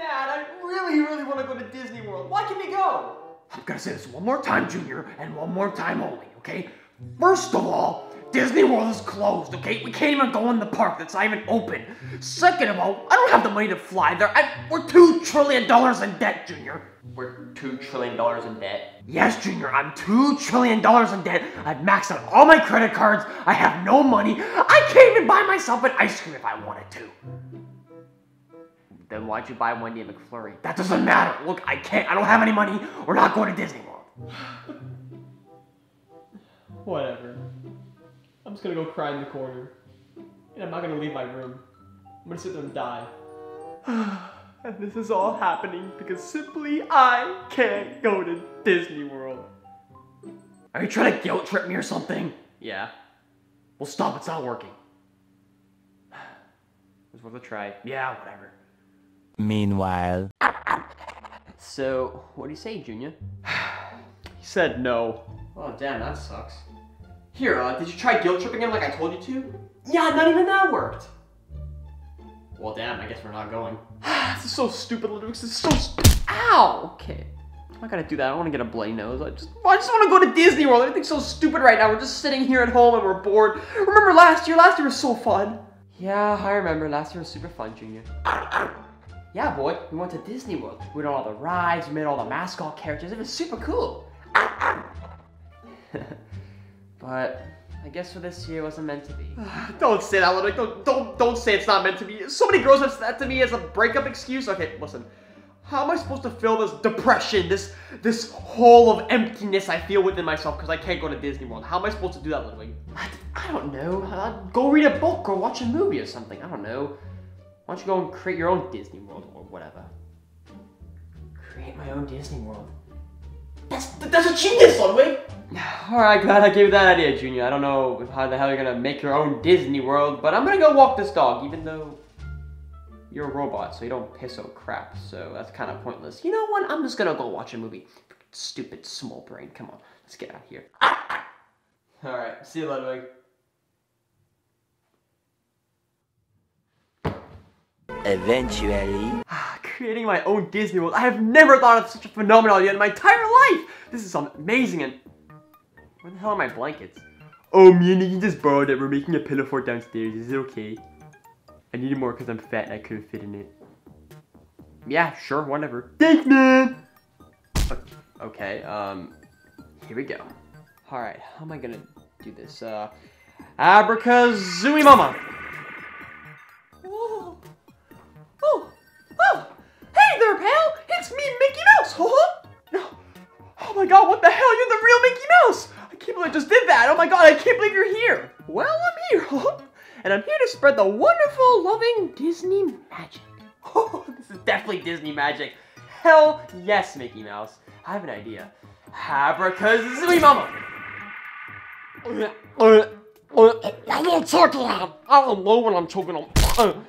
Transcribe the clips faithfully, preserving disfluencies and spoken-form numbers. Dad, I really, really want to go to Disney World. Why can't we go? I'm gonna say this one more time, Junior, and one more time only, okay? First of all, Disney World is closed, okay? We can't even go in the park that's not even open. Second of all, I don't have the money to fly there. I, we're two trillion dollars in debt, Junior. We're two trillion dollars in debt? Yes, Junior, I'm two trillion dollars in debt. I've maxed out all my credit cards. I have no money. I can't even buy myself an ice cream if I wanted to. Then why'd you buy Wendy and McFlurry? That doesn't matter. Look, I can't. I don't have any money. We're not going to Disney World. Whatever. I'm just gonna go cry in the corner. And I'm not gonna leave my room. I'm gonna sit there and die. And this is all happening because simply I can't go to Disney World. Are you trying to guilt trip me or something? Yeah. Well, stop, it's not working. It was worth a try. Yeah, whatever. Meanwhile. So, what do you say, Junior? He said no. Oh, damn, that sucks. Here, uh, did you try guilt tripping him like I told you to? Yeah, not even that worked! Well, damn, I guess we're not going. This is so stupid, Ludwig. This is so stu- Ow! Okay. I'm not gonna do that. I don't wanna get a bloody nose. I just I just wanna go to Disney World. Everything's so stupid right now. We're just sitting here at home and we're bored. Remember last year? Last year was so fun. Yeah, I remember. Last year was super fun, Junior. Yeah, boy. We went to Disney World. We did all the rides. We made all the mascot characters. It was super cool. But I guess for this year it wasn't meant to be. Don't say that, Ludwig. Don't, don't, don't say it's not meant to be. So many girls have said that to me as a breakup excuse. Okay, listen. How am I supposed to fill this depression, this this hole of emptiness I feel within myself because I can't go to Disney World? How am I supposed to do that, Ludwig? I, I don't know. Uh, go read a book or watch a movie or something. I don't know. Why don't you go and create your own Disney World or whatever? Create my own Disney World. That's, that's a genius, Ludwig! Alright, glad I gave you that idea, Junior. I don't know how the hell you're gonna make your own Disney World, but I'm gonna go walk this dog, even though you're a robot, so you don't piss on crap, so that's kind of pointless. You know what? I'm just gonna go watch a movie. Stupid small brain. Come on, let's get out of here. Alright, see you, Ludwig. Eventually. Creating my own Disney World. I have never thought of such a phenomenon yet in my entire life! This is amazing and... Where the hell are my blankets? Oh, man, you can just borrow that. We're making a pillow fort downstairs. Is it okay? I needed more because I'm fat and I couldn't fit in it. Yeah, sure, whatever. Thanks, man! Okay, um... Here we go. Alright, how am I gonna do this? Uh... Abracazooey mama! Oh my god, what the hell? You're the real Mickey Mouse! I can't believe I just did that! Oh my god, I can't believe you're here! Well, I'm here, and I'm here to spread the wonderful, loving Disney magic. Oh, this is definitely Disney magic. Hell yes, Mickey Mouse. I have an idea. Abracazooey mama! I'm not choking on! I don't know what I'm choking on. Oh,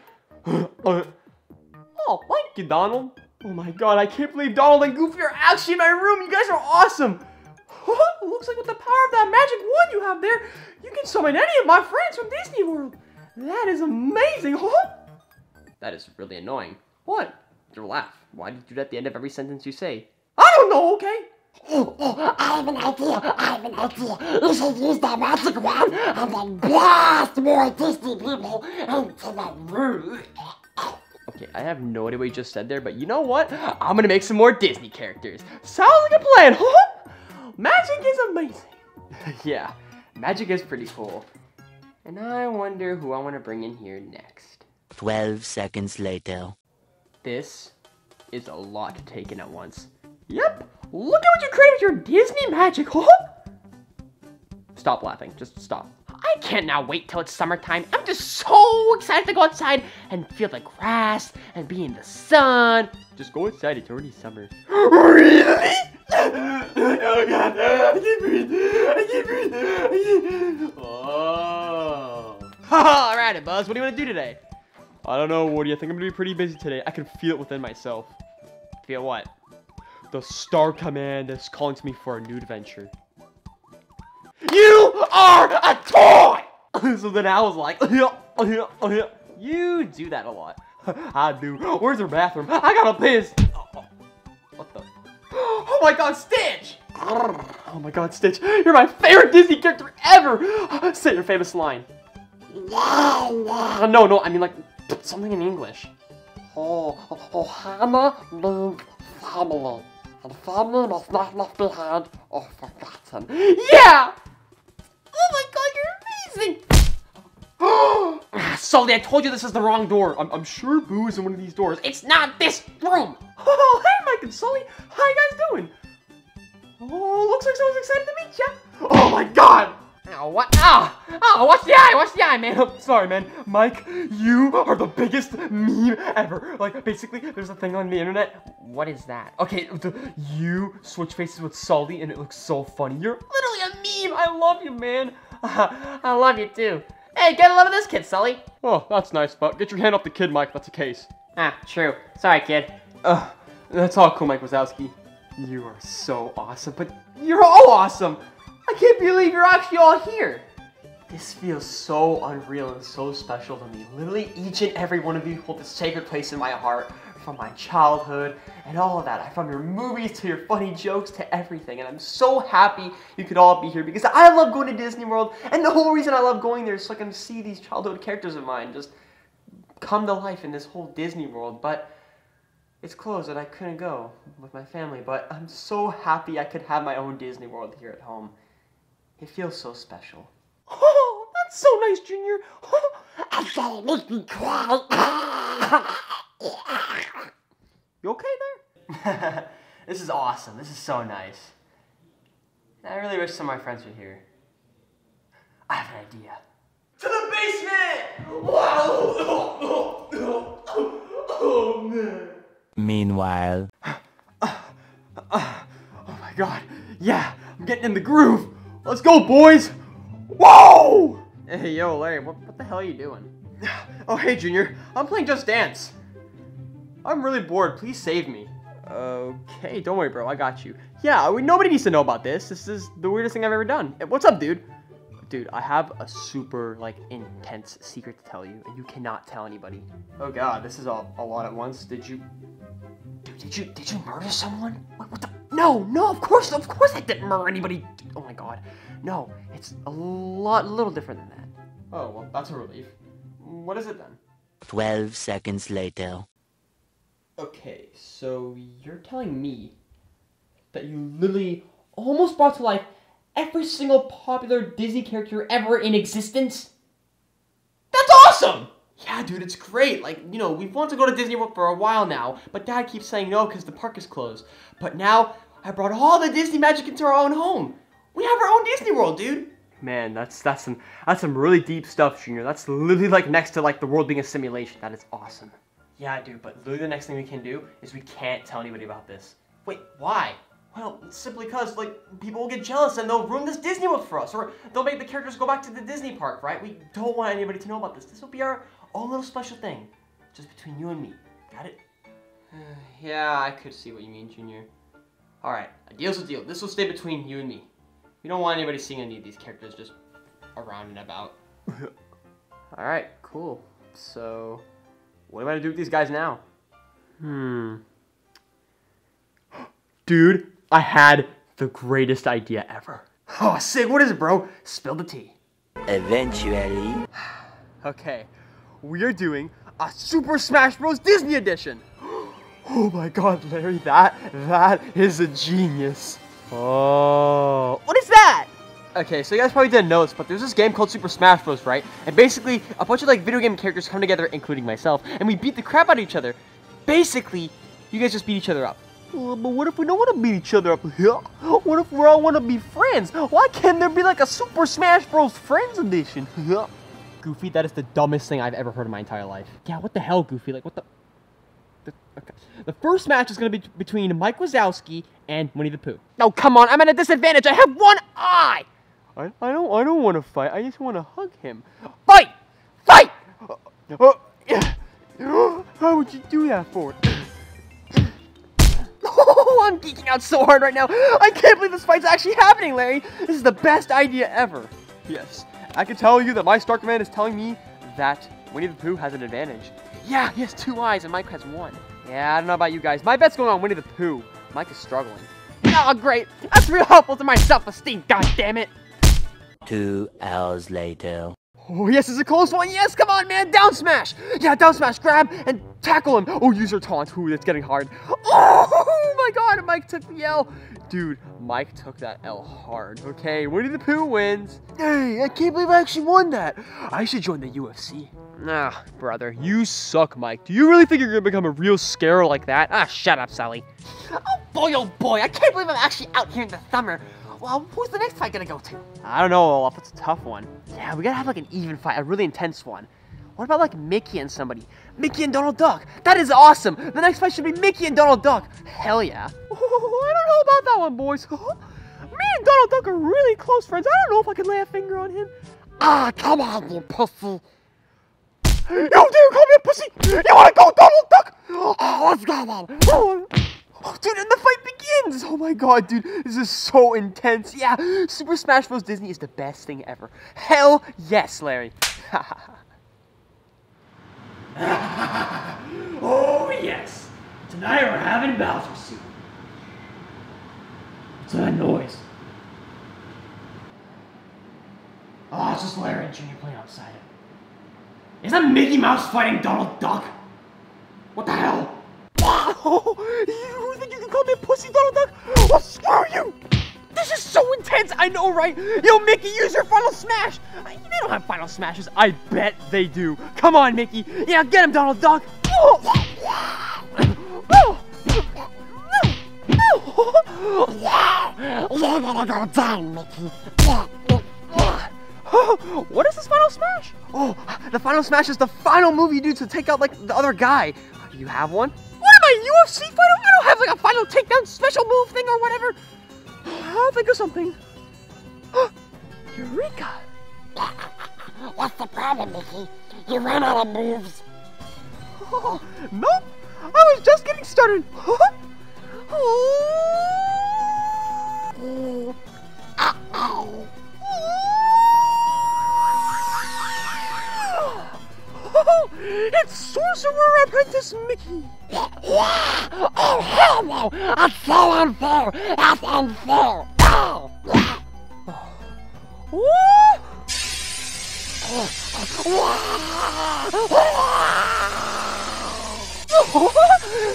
thank you, Donald. Oh my god, I can't believe Donald and Goofy are actually in my room! You guys are awesome! Looks like with the power of that magic wand you have there, you can summon any of my friends from Disney World! That is amazing! That is really annoying. What? Your laugh. Why do you do that at the end of every sentence you say? I don't know, okay? I have an idea! I have an idea! You should use that magic wand and then blast more Disney people into the room! Okay, I have no idea what you just said there, but you know what? I'm gonna make some more Disney characters. Sounds like a plan, huh? Magic is amazing. Yeah, magic is pretty cool. And I wonder who I want to bring in here next. Twelve seconds later. This is a lot to take in at once. Yep, look at what you created with your Disney magic, huh? Stop laughing, just stop. I can't now wait till it's summertime. I'm just so excited to go outside and feel the grass and be in the sun. Just go outside, it's already summer. Really? Oh god, I can't breathe. I can't breathe. I can't... Oh. Alrighty, Buzz, what do you want to do today? I don't know, Woody. I think I'm going to be pretty busy today. I can feel it within myself. Feel what? The Star Command is calling to me for a new adventure. You are a toy! So then I was like, you do that a lot. I do. Where's her bathroom? I gotta piss. Oh, oh. What the? Oh my God, Stitch! Oh my God, Stitch! You're my favorite Disney character ever. Say your famous line. Wow. No, no. I mean, like something in English. Oh, oh, Hannah moved family, and family was not left behind or forgotten. Yeah. Oh my God, you're amazing. Sully, I told you this is the wrong door. I'm, I'm sure Boo is in one of these doors. It's not this room. Oh, hey, Mike and Sully. How you guys doing? Oh, looks like someone's excited to meet ya. Oh my God. Oh, what? Ah, oh, watch the eye, watch the eye, man. Oh, sorry, man. Mike, you are the biggest meme ever. Like, basically, there's a thing on the internet. What is that? Okay, the, you switch faces with Sully, and it looks so funny. You're literally a meme. I love you, man. I love you too. Hey, get a load of this kid, Sully. Oh, that's nice, but get your hand off the kid, Mike. That's a case. Ah, true. Sorry, kid. Uh, that's all cool, Mike Wazowski. You are so awesome, but you're all awesome. I can't believe you're actually all here. This feels so unreal and so special to me. Literally, each and every one of you hold a sacred place in my heart. From my childhood and all of that. From your movies to your funny jokes to everything. And I'm so happy you could all be here because I love going to Disney World. And the whole reason I love going there is so I can see these childhood characters of mine just come to life in this whole Disney World. But it's closed and I couldn't go with my family. But I'm so happy I could have my own Disney World here at home. It feels so special. Oh, that's so nice, Junior. I'm sorry, make me cry. You okay there? This is awesome. This is so nice. I really wish some of my friends were here. I have an idea. To the basement! Wow! Oh, oh, oh, oh man. Meanwhile. Uh, uh, uh, oh my God. Yeah, I'm getting in the groove. Let's go, boys. Whoa! Hey, yo, Larry, what, what the hell are you doing? Oh, hey, Junior. I'm playing Just Dance. I'm really bored. Please save me. Okay, don't worry, bro. I got you. Yeah, we, nobody needs to know about this. This is the weirdest thing I've ever done. What's up, dude? Dude, I have a super, like, intense secret to tell you, and you cannot tell anybody. Oh, God, this is a, a lot at once. Did you... Dude, did you, did you murder someone? What, what the... No, no, of course, of course I didn't murder anybody. Oh, my God. No, it's a lot, a little different than that. Oh, well, that's a relief. What is it, then? Twelve seconds later. Okay, so you're telling me that you literally almost brought to life every single popular Disney character ever in existence? That's awesome! Yeah, dude, it's great. Like, you know, we've wanted to go to Disney World for a while now, but Dad keeps saying no because the park is closed. But now, I brought all the Disney magic into our own home. We have our own Disney World, dude. Man, that's that's some that's some really deep stuff, Junior. That's literally like next to like the world being a simulation. That is awesome. Yeah, dude, but literally the next thing we can do is we can't tell anybody about this. Wait, why? Well, simply because, like, people will get jealous and they'll ruin this Disney World for us, or they'll make the characters go back to the Disney park, right? We don't want anybody to know about this. This will be our own little special thing, just between you and me. Got it? Uh, yeah, I could see what you mean, Junior. All right, a deal's a deal. This will stay between you and me. We don't want anybody seeing any of these characters just around and about. All right, cool. So... what am I gonna do with these guys now? Hmm. Dude, I had the greatest idea ever. Oh, Sig, what is it, bro? Spill the tea. Eventually. Okay, we are doing a Super Smash Bros. Disney edition. Oh my God, Larry, that, that is a genius. Oh, what is that? Okay, so you guys probably didn't know this, but there's this game called Super Smash Bros, right? And basically, a bunch of like video game characters come together, including myself, and we beat the crap out of each other. Basically, you guys just beat each other up. Uh, but what if we don't want to beat each other up? What if we all want to be friends? Why can't there be like a Super Smash Bros Friends Edition? Goofy, that is the dumbest thing I've ever heard in my entire life. Yeah, what the hell, Goofy? Like, what the... The, okay. The first match is going to be between Mike Wazowski and Winnie the Pooh. No, oh, come on, I'm at a disadvantage. I have one eye. I, I don't I don't want to fight. I just want to hug him. Fight! Fight! Uh, uh, yeah. How would you do that for? Oh, I'm geeking out so hard right now. I can't believe this fight's actually happening, Larry. This is the best idea ever. Yes, I can tell you that my Star Command is telling me that Winnie the Pooh has an advantage. Yeah, he has two eyes and Mike has one. Yeah, I don't know about you guys. My bet's going on Winnie the Pooh. Mike is struggling. Oh, great. That's real helpful to my self-esteem, goddammit. Two hours later. Oh, yes, it's a close one. Yes, come on, man. Down smash. Yeah, down smash. Grab and tackle him. Oh, use your taunt. Ooh, that's getting hard. Oh, my God. Mike took the L. Dude, Mike took that L hard. Okay, Winnie the Pooh wins. Hey, I can't believe I actually won that. I should join the U F C. Nah, brother, you suck, Mike. Do you really think you're going to become a real scarer like that? Ah, shut up, Sally. Oh, boy, oh, boy. I can't believe I'm actually out here in the summer. Well, who's the next fight gonna go to? I don't know, Olaf. It's a tough one. Yeah, we gotta have like an even fight, a really intense one. What about like Mickey and somebody? Mickey and Donald Duck. That is awesome. The next fight should be Mickey and Donald Duck. Hell yeah. Ooh, I don't know about that one, boys. Me and Donald Duck are really close friends. I don't know if I can lay a finger on him. Ah, come on, you pussy. You dare call me a pussy? You wanna go, Donald Duck? Oh, let's go, Mom. Oh. Oh, dude, and the fight begins! Oh my God, dude, this is so intense. Yeah, Super Smash Bros. Disney is the best thing ever. Hell yes, Larry. Oh yes, tonight we're having Bowser soup. What's that noise? Oh, it's just Larry and Junior playing outside. Is that Mickey Mouse fighting Donald Duck? What the hell? Oh, you think you can call me a pussy, Donald Duck? Well, screw you! This is so intense, I know, right? Yo, Mickey, use your final smash! They don't have final smashes. I bet they do. Come on, Mickey. Yeah, get him, Donald Duck. What is this final smash? Oh, the final smash is the final move you do to take out, like, the other guy. Do you have one? U F C fighter? I don't have like a final takedown special move thing or whatever. I'll think of something. Eureka! What's the problem, Mickey? You ran out of moves. Oh, nope. I was just getting started. Oh. Uh oh. Oh, it's Sorcerer Apprentice Mickey! Yeah, yeah. Oh, hell no! That's so unfair! That's unfair! Oh! Yeah. What?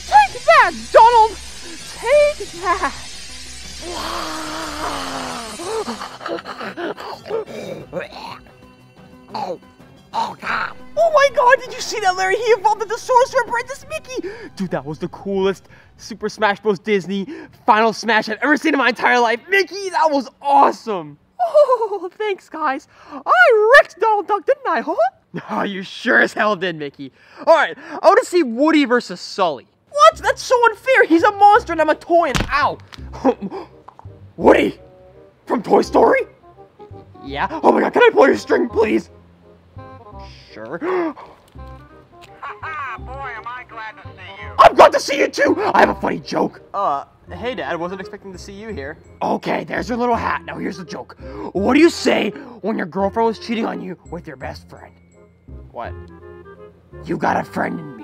Take that, Donald! Take that! Oh, oh, God! Oh my God, did you see that, Larry? He evolved into Sorcerer Apprentice Mickey! Dude, that was the coolest Super Smash Bros. Disney Final Smash I've ever seen in my entire life. Mickey, that was awesome! Oh, thanks, guys. I wrecked Donald Duck, didn't I, huh? No, you sure as hell did, Mickey. Alright, I want to see Woody versus Sully. What? That's so unfair! He's a monster and I'm a toy and ow! Woody! From Toy Story? Yeah? Oh my God, can I pull your string, please? Sure. Haha, boy, am I glad to see you. I'm glad to see you too! I have a funny joke. Uh, hey Dad, wasn't expecting to see you here. Okay, there's your little hat. Now here's the joke. What do you say when your girlfriend was cheating on you with your best friend? What? You got a friend in me.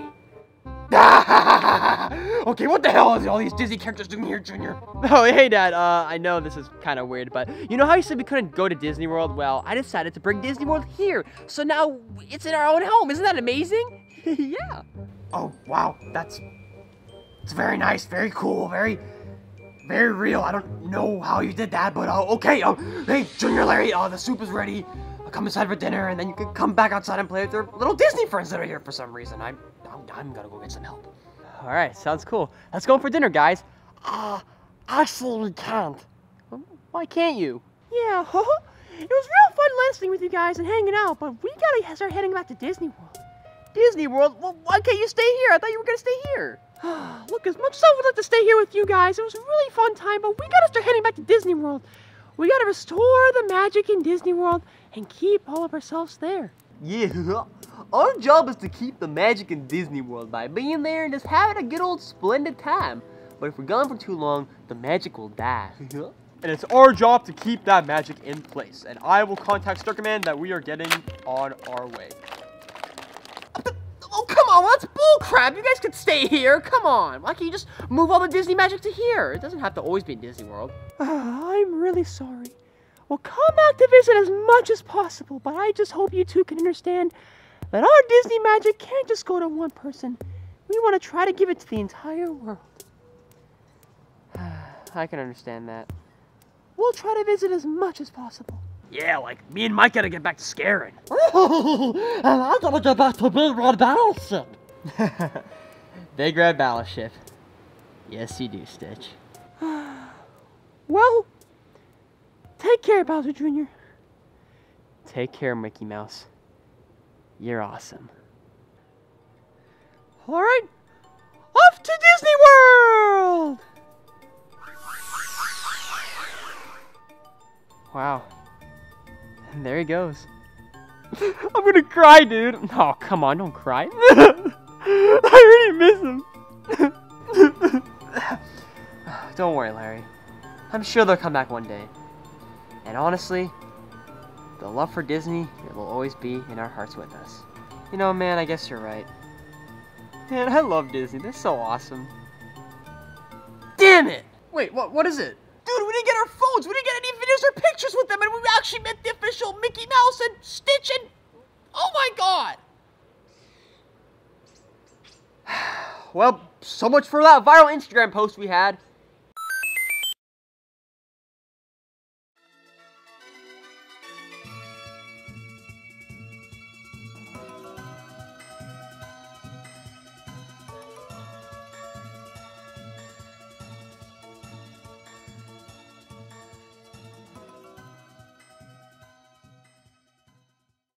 Okay, what the hell is all these Disney characters doing here, Junior? Oh, hey, Dad. Uh, I know this is kind of weird, but you know how you said we couldn't go to Disney World? Well, I decided to bring Disney World here, so now it's in our own home. Isn't that amazing? Yeah. Oh, wow. That's... It's very nice, very cool, very... Very real. I don't know how you did that, but uh, okay. Uh, hey, Junior, Larry, uh, the soup is ready. I'll come inside for dinner, and then you can come back outside and play with your little Disney friends that are here for some reason. I'm... I'm, I'm gonna go get some help. All right, sounds cool. Let's go for dinner, guys. Uh, actually, we can't. Why can't you? Yeah, it was real fun listening with you guys and hanging out, but we gotta start heading back to Disney World. Disney World? Well, why can't you stay here? I thought you were gonna stay here. Look, as much as I would like to stay here with you guys, it was a really fun time, but we gotta start heading back to Disney World. We gotta restore the magic in Disney World and keep all of ourselves there. Yeah. Our job is to keep the magic in Disney World by being there and just having a good old splendid time. But if we're gone for too long, the magic will die. And it's our job to keep that magic in place. And I will contact Star Command that we are getting on our way. on, that's bullcrap. You guys could stay here. Come on. Why can't you just move all the Disney magic to here? It doesn't have to always be in Disney World. Uh, I'm really sorry. Well, come back to visit as much as possible, but I just hope you two can understand that our Disney magic can't just go to one person. We want to try to give it to the entire world. I can understand that. We'll try to visit as much as possible. Yeah, like, me and Mike gotta get back to scaring. And I gotta get back to building my battleship. They grab battleship. Yes, you do, Stitch. Well, take care, Bowser Junior Take care, Mickey Mouse. You're awesome. Alright, off to Disney World! Wow. And there he goes. I'm gonna cry, dude. Oh, come on, don't cry. I really miss him. Don't worry, Larry. I'm sure they'll come back one day. And honestly, the love for Disney, it will always be in our hearts with us. You know, man, I guess you're right. Man, I love Disney. They're so awesome. Damn it! Wait, what? What is it? Dude, we didn't get our phones. We didn't get any videos or pictures with them, and we actually met the official Mickey Mouse and Stitch and... Oh my god! Well, so much for that viral Instagram post we had.